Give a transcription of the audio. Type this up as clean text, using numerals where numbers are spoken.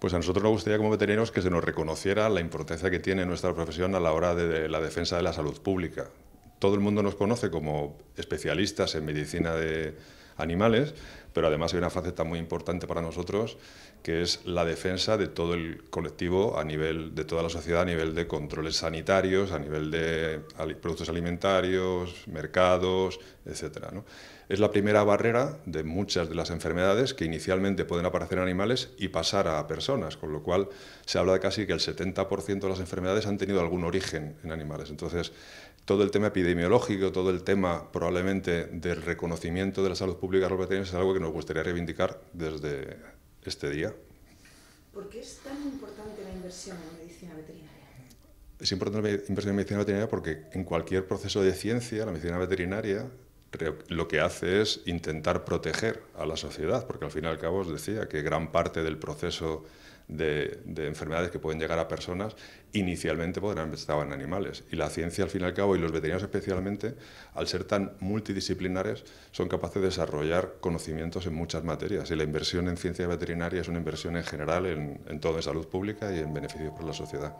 Pues a nosotros nos gustaría como veterinarios que se nos reconociera la importancia que tiene nuestra profesión a la hora de la defensa de la salud pública. Todo el mundo nos conoce como especialistas en medicina de animales, pero además hay una faceta muy importante para nosotros, que es la defensa de todo el colectivo, a nivel de toda la sociedad, a nivel de controles sanitarios, a nivel de productos alimentarios, mercados, etcétera, ¿no? Es la primera barrera de muchas de las enfermedades que inicialmente pueden aparecer en animales y pasar a personas, con lo cual se habla de casi que el 70% de las enfermedades han tenido algún origen en animales. Entonces, todo el tema epidemiológico, todo el tema probablemente del reconocimiento de la salud pública de los veterinarios es algo que nos gustaría reivindicar desde este día. ¿Por qué es tan importante la inversión en medicina veterinaria? Es importante la inversión en medicina veterinaria porque en cualquier proceso de ciencia, la medicina veterinaria lo que hace es intentar proteger a la sociedad, porque al fin y al cabo os decía que gran parte del proceso de enfermedades que pueden llegar a personas inicialmente podrían haber estado en animales, y la ciencia al fin y al cabo, y los veterinarios especialmente, al ser tan multidisciplinares, son capaces de desarrollar conocimientos en muchas materias, y la inversión en ciencia veterinaria es una inversión en general en todo, en salud pública y en beneficio para la sociedad.